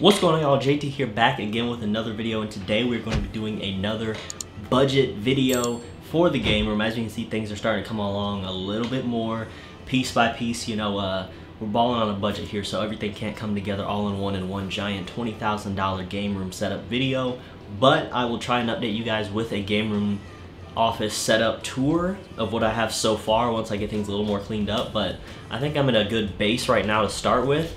What's going on, y'all? JT here, back again with another video, and today we're going to be doing another budget video for the game room. As you can see, things are starting to come along a little bit more piece by piece. You know, we're balling on a budget here, so everything can't come together all in one giant $20,000 game room setup video, but I will try and update you guys with a game room office setup tour of what I have so far once I get things a little more cleaned up. But I think I'm in a good base right now to start with.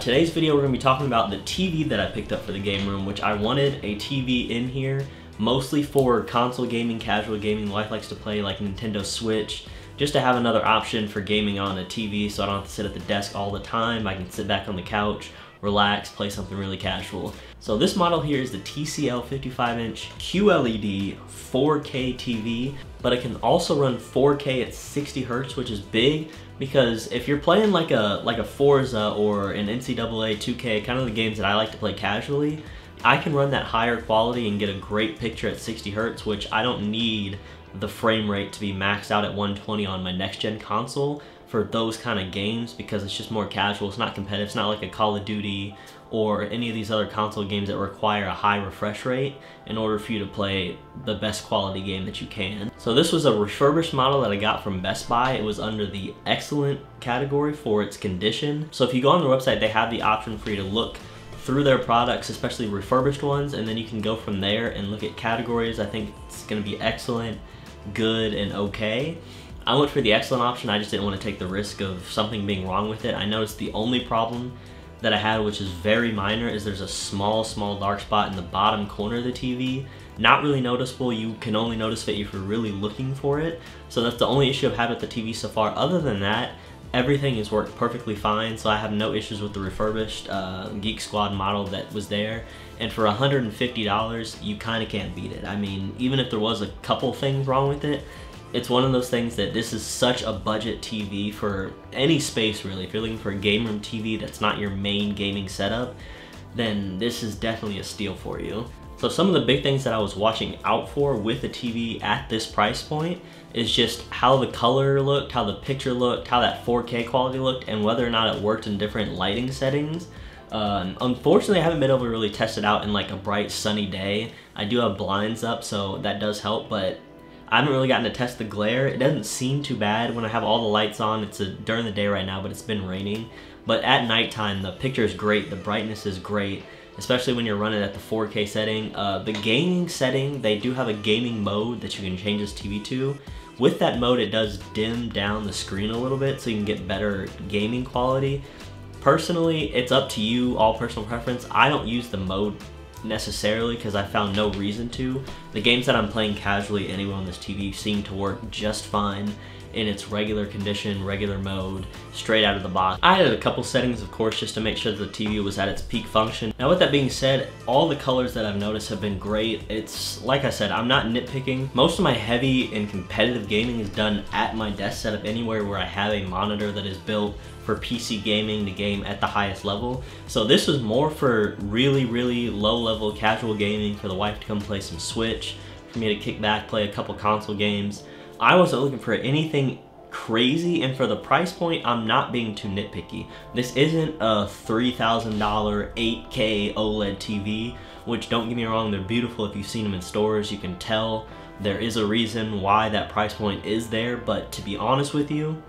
Today's video, we're gonna be talking about the TV that I picked up for the game room, which I wanted a TV in here mostly for console gaming, casual gaming. My wife likes to play like Nintendo Switch, just to have another option for gaming on a TV, so I don't have to sit at the desk all the time. I can sit back on the couch, relax, play something really casual. So this model here is the TCL 55-inch QLED 4K TV, but it can also run 4K at 60 hertz, which is big because if you're playing like a Forza or an NCAA 2K, kind of the games that I like to play casually, I can run that higher quality and get a great picture at 60 hertz, which I don't need the frame rate to be maxed out at 120 on my next-gen console for those kind of games, because it's just more casual. It's not competitive. It's not like a Call of Duty or any of these other console games that require a high refresh rate in order for you to play the best quality game that you can. So this was a refurbished model that I got from Best Buy. It was under the excellent category for its condition. So if you go on their website, they have the option for you to look through their products, especially refurbished ones, and then you can go from there and look at categories. I think it's gonna be excellent, good, and okay. I went for the excellent option. I just didn't want to take the risk of something being wrong with it. I noticed the only problem that I had, which is very minor, is there's a small dark spot in the bottom corner of the TV. Not really noticeable. You can only notice it if you're really looking for it. So that's the only issue I've had with the TV so far. Other than that, everything has worked perfectly fine, so I have no issues with the refurbished Geek Squad model that was there. And for $150, you kind of can't beat it. I mean, even if there was a couple things wrong with it, it's one of those things that this is such a budget TV for any space, really. If you're looking for a game room TV that's not your main gaming setup, then this is definitely a steal for you. So some of the big things that I was watching out for with a TV at this price point is just how the color looked, how the picture looked, how that 4K quality looked, and whether or not it worked in different lighting settings. Unfortunately, I haven't been able to really test it out in like a bright sunny day. I do have blinds up, so that does help, but I haven't really gotten to test the glare. It doesn't seem too bad when I have all the lights on. It's during the day right now, but it's been raining. But at nighttime, the picture is great, the brightness is great, especially when you're running at the 4K setting. The gaming setting, they do have a gaming mode that you can change this TV to. With that mode, it does dim down the screen a little bit so you can get better gaming quality. Personally, it's up to you, all personal preference. I don't use the mode necessarily because I found no reason to. The games that I'm playing casually anyway on this TV seem to work just fine in its regular condition, regular mode, straight out of the box. I added a couple settings, of course, just to make sure that the TV was at its peak function. Now, with that being said, all the colors that I've noticed have been great. It's, like I said, I'm not nitpicking. Most of my heavy and competitive gaming is done at my desk setup anywhere where I have a monitor that is built for PC gaming to game at the highest level. So this was more for really low-level casual gaming for the wife to come play some Switch, for me to kick back, play a couple console games. I wasn't looking for anything crazy, and for the price point, I'm not being too nitpicky. This isn't a $3,000 8K OLED TV, which, don't get me wrong, they're beautiful. If you've seen them in stores, you can tell there is a reason why that price point is there, but to be honest with you,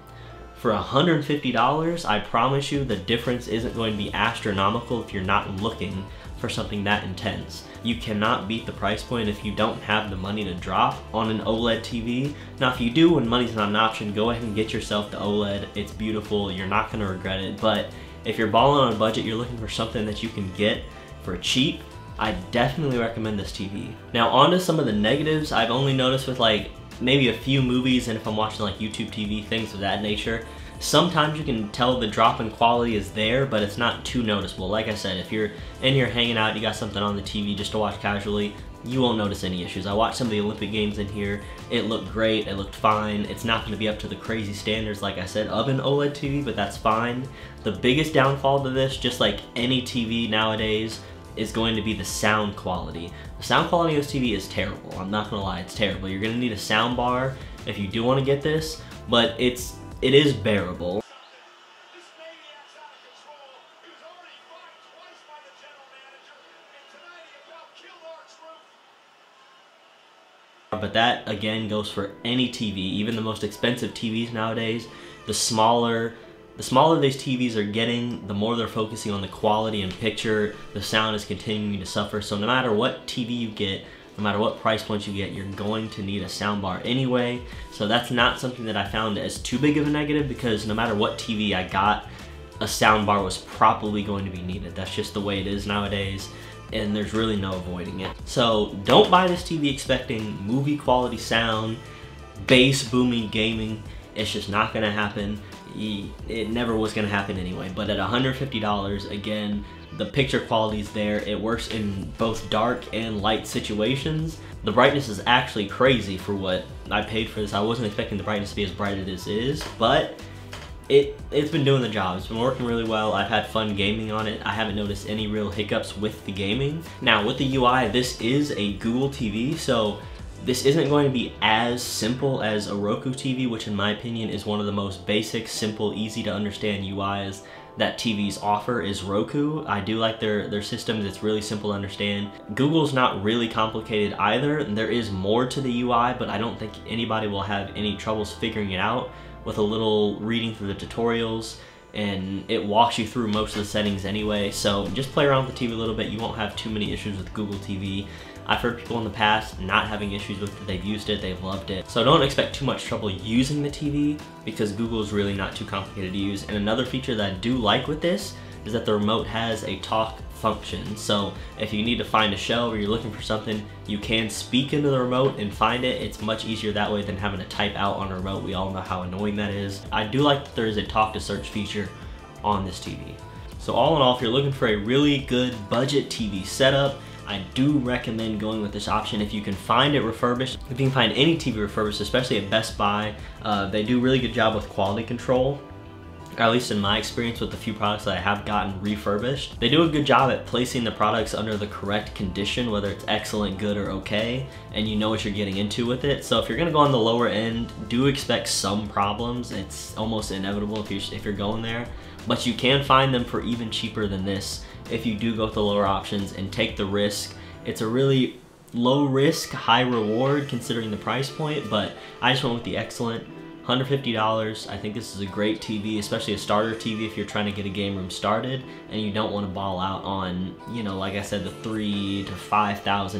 for $150, I promise you the difference isn't going to be astronomical if you're not looking for something that intense. You cannot beat the price point if you don't have the money to drop on an OLED TV. Now, if you do, when money's not an option, go ahead and get yourself the OLED. It's beautiful. You're not going to regret it. But if you're balling on a budget, you're looking for something that you can get for cheap, I definitely recommend this TV. Now, on to some of the negatives. I've only noticed with like maybe a few movies, and if I'm watching like YouTube TV, things of that nature, sometimes you can tell the drop in quality is there, but it's not too noticeable. Like I said, if you're in here hanging out, you got something on the TV just to watch casually, you won't notice any issues. I watched some of the Olympic Games in here. It looked great. It looked fine. It's not going to be up to the crazy standards, like I said, of an OLED TV, but that's fine. The biggest downfall to this, just like any TV nowadays, is going to be the sound quality. The sound quality of this TV is terrible. I'm not gonna lie, it's terrible. You're gonna need a sound bar if you do want to get this, but it is bearable. But that again goes for any TV, even the most expensive TVs nowadays. The smaller these TVs are getting, the more they're focusing on the quality and picture. The sound is continuing to suffer. So no matter what TV you get, no matter what price point you get, you're going to need a soundbar anyway. So that's not something that I found as too big of a negative, because no matter what TV I got, a soundbar was probably going to be needed. That's just the way it is nowadays, and there's really no avoiding it. So don't buy this TV expecting movie quality sound, bass booming gaming. It's just not gonna happen. It never was gonna happen anyway. But at $150, again, the picture quality is there. It works in both dark and light situations. The brightness is actually crazy for what I paid for this. I wasn't expecting the brightness to be as bright as it is, but it's been doing the job. It's been working really well. I've had fun gaming on it. I haven't noticed any real hiccups with the gaming. Now with the UI, this is a Google TV, so this isn't going to be as simple as a Roku TV, which in my opinion is one of the most basic, simple, easy to understand UIs that TVs offer is Roku. I do like their systems. It's really simple to understand. Google's not really complicated either. There is more to the UI, but I don't think anybody will have any troubles figuring it out with a little reading through the tutorials, and it walks you through most of the settings anyway. So just play around with the TV a little bit. You won't have too many issues with Google TV. I've heard people in the past not having issues with it. They've used it, they've loved it. So don't expect too much trouble using the TV, because Google is really not too complicated to use. And another feature that I do like with this is that the remote has a talk function. So if you need to find a show or you're looking for something, you can speak into the remote and find it. It's much easier that way than having to type out on a remote. We all know how annoying that is. I do like that there is a talk to search feature on this TV. So all in all, if you're looking for a really good budget TV setup, I do recommend going with this option if you can find it refurbished. If you can find any TV refurbished, especially at Best Buy, they do a really good job with quality control, or at least in my experience with the few products that I have gotten refurbished. They do a good job at placing the products under the correct condition, whether it's excellent, good, or okay, and you know what you're getting into with it. So if you're gonna go on the lower end, do expect some problems. It's almost inevitable if you're going there, but you can find them for even cheaper than this if you do go with the lower options and take the risk. It's a really low risk, high reward considering the price point, but I just went with the excellent. $150, I think this is a great TV, especially a starter TV if you're trying to get a game room started and you don't want to ball out on, you know, like I said, the $3,000 to $5,000,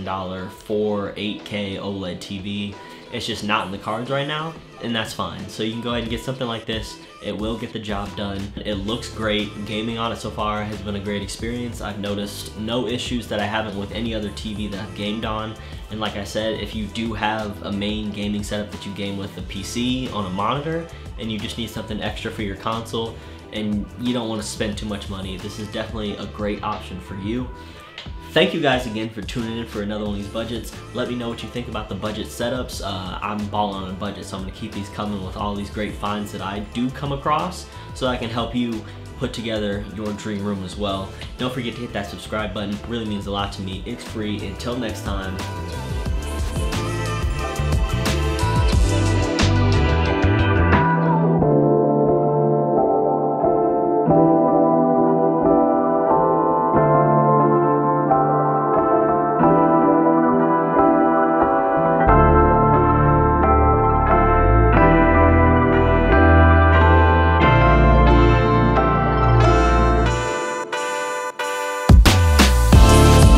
4K, 8K OLED TV. It's just not in the cards right now, and that's fine. So you can go ahead and get something like this. It will get the job done. It looks great. Gaming on it so far has been a great experience. I've noticed no issues that I haven't with any other TV that I've gamed on. And like I said, if you do have a main gaming setup that you game with a PC on a monitor, and you just need something extra for your console, and you don't want to spend too much money, this is definitely a great option for you. Thank you guys again for tuning in for another one of these budgets. Let me know what you think about the budget setups. I'm balling on a budget, so I'm gonna keep these coming with all these great finds that I do come across so I can help you put together your dream room as well. Don't forget to hit that subscribe button. It really means a lot to me. It's free. Until next time.